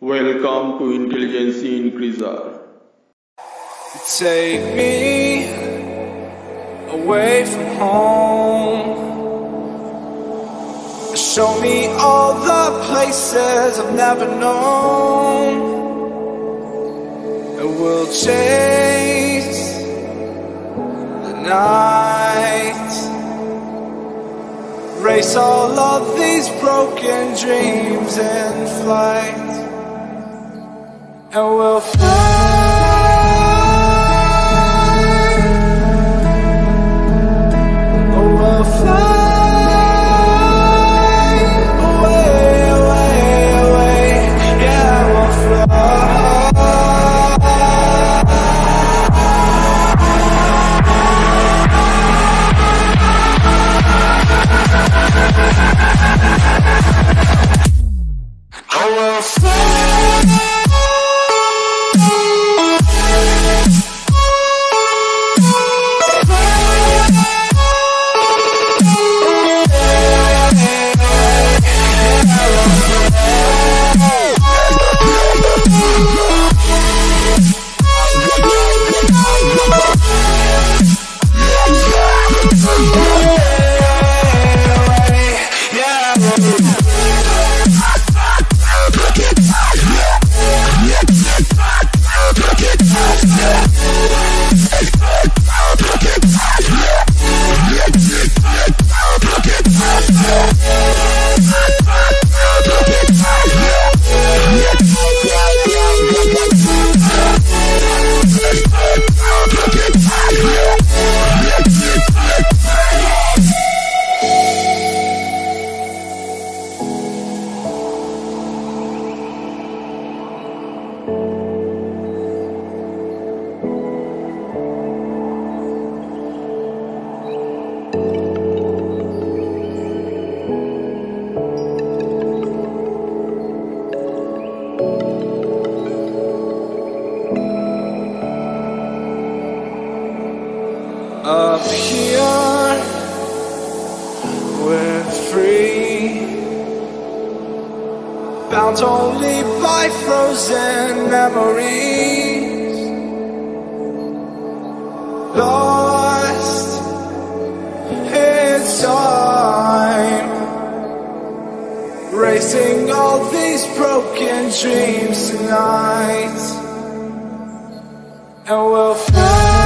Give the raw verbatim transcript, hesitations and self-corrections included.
Welcome to Intelligence Increaser. Take me away from home. Show me all the places I've never known. And we'll chase the night. Race all of these broken dreams in flight. And we'll fly. Oh, we'll fly away, away, away. Yeah, we'll fly. I will fly. Up here, we're free, bound only by frozen memories, lost in time, racing all these broken dreams tonight, and we'll fly.